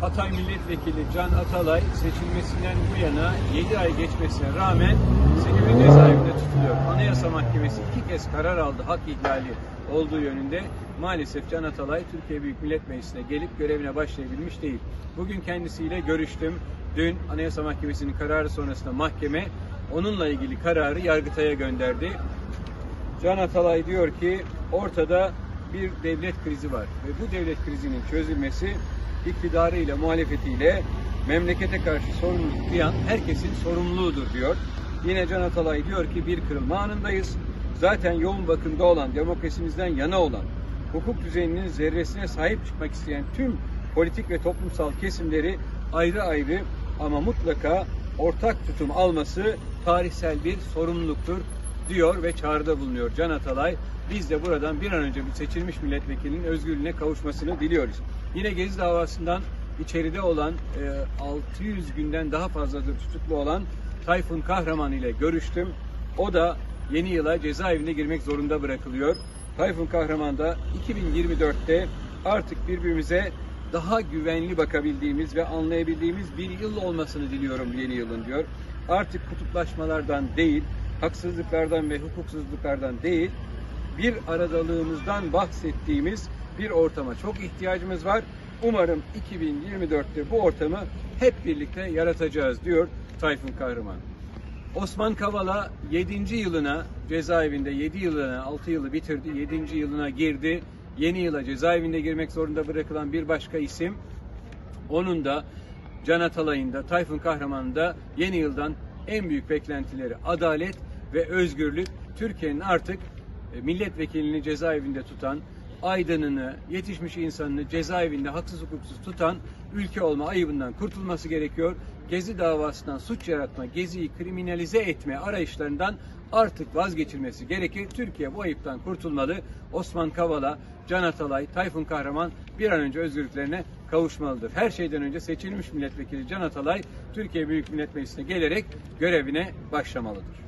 Hatay Milletvekili Can Atalay seçilmesinden bu yana 7 ay geçmesine rağmen sebebi cezaevinde tutuluyor. Anayasa Mahkemesi 2 kez karar aldı hak ihlali olduğu yönünde. Maalesef Can Atalay Türkiye Büyük Millet Meclisi'ne gelip görevine başlayabilmiş değil. Bugün kendisiyle görüştüm. Dün Anayasa Mahkemesi'nin kararı sonrasında mahkeme onunla ilgili kararı Yargıtay'a gönderdi. Can Atalay diyor ki ortada bir devlet krizi var ve bu devlet krizinin çözülmesi iktidarıyla, muhalefetiyle memlekete karşı sorumluluk duyan herkesin sorumluluğudur diyor. Yine Can Atalay diyor ki bir kırılma anındayız. Zaten yoğun bakımda olan, demokrasimizden yana olan, hukuk düzeninin zerresine sahip çıkmak isteyen tüm politik ve toplumsal kesimleri ayrı ayrı ama mutlaka ortak tutum alması tarihsel bir sorumluluktur diyor ve çağrıda bulunuyor Can Atalay. Biz de buradan bir an önce bir seçilmiş milletvekilinin özgürlüğüne kavuşmasını diliyoruz. Yine Gezi davasından içeride olan 600 günden daha fazladır tutuklu olan Tayfun Kahraman ile görüştüm. O da yeni yıla cezaevine girmek zorunda bırakılıyor. Tayfun Kahraman da 2024'te artık birbirimize daha güvenli bakabildiğimiz ve anlayabildiğimiz bir yıl olmasını diliyorum yeni yılın diyor. Artık kutuplaşmalardan değil, haksızlıklardan ve hukuksuzluklardan değil, bir aradalığımızdan bahsettiğimiz bir ortama çok ihtiyacımız var. Umarım 2024'te bu ortamı hep birlikte yaratacağız diyor Tayfun Kahraman. Osman Kavala 7. yılına cezaevinde 7 yılına 6 yılı bitirdi. 7. yılına girdi. Yeni yıla cezaevinde girmek zorunda bırakılan bir başka isim. Onun da Can Atalay'ın da Tayfun Kahraman'ın da yeni yıldan en büyük beklentileri adalet ve özgürlük. Türkiye'nin artık milletvekilini cezaevinde tutan, aydınını, yetişmiş insanını cezaevinde haksız hukuksuz tutan ülke olma ayıbından kurtulması gerekiyor. Gezi davasından suç yaratma, Gezi'yi kriminalize etme arayışlarından artık vazgeçilmesi gerekir. Türkiye bu ayıptan kurtulmalı. Osman Kavala, Can Atalay, Tayfun Kahraman bir an önce özgürlüklerine kavuşmalıdır. Her şeyden önce seçilmiş milletvekili Can Atalay Türkiye Büyük Millet Meclisi'ne gelerek görevine başlamalıdır.